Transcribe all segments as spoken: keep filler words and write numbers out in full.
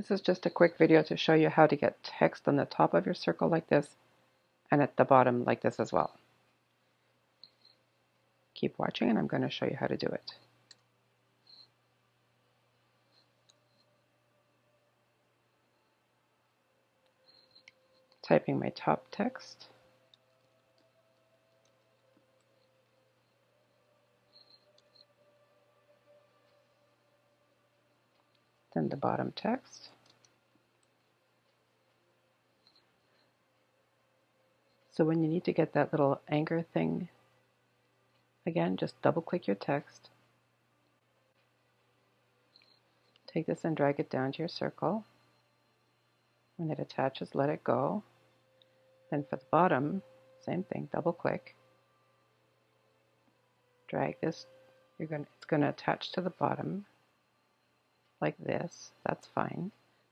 This is just a quick video to show you how to get text on the top of your circle like this and at the bottom like this as well. Keep watching and I'm going to show you how to do it. Typing my top text. Then the bottom text. So when you need to get that little anchor thing, again, just double click your text. Take this and drag it down to your circle. When it attaches, let it go. Then for the bottom, same thing, double click. Drag this, you're going it's going to attach to the bottom. Like this, that's fine.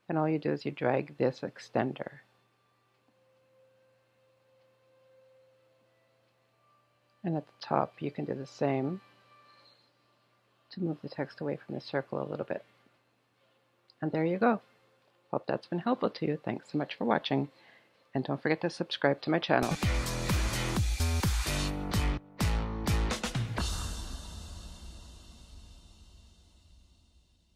And all you do is you drag this extender. And at the top, you can do the same to move the text away from the circle a little bit. And there you go. Hope that's been helpful to you. Thanks so much for watching. And don't forget to subscribe to my channel.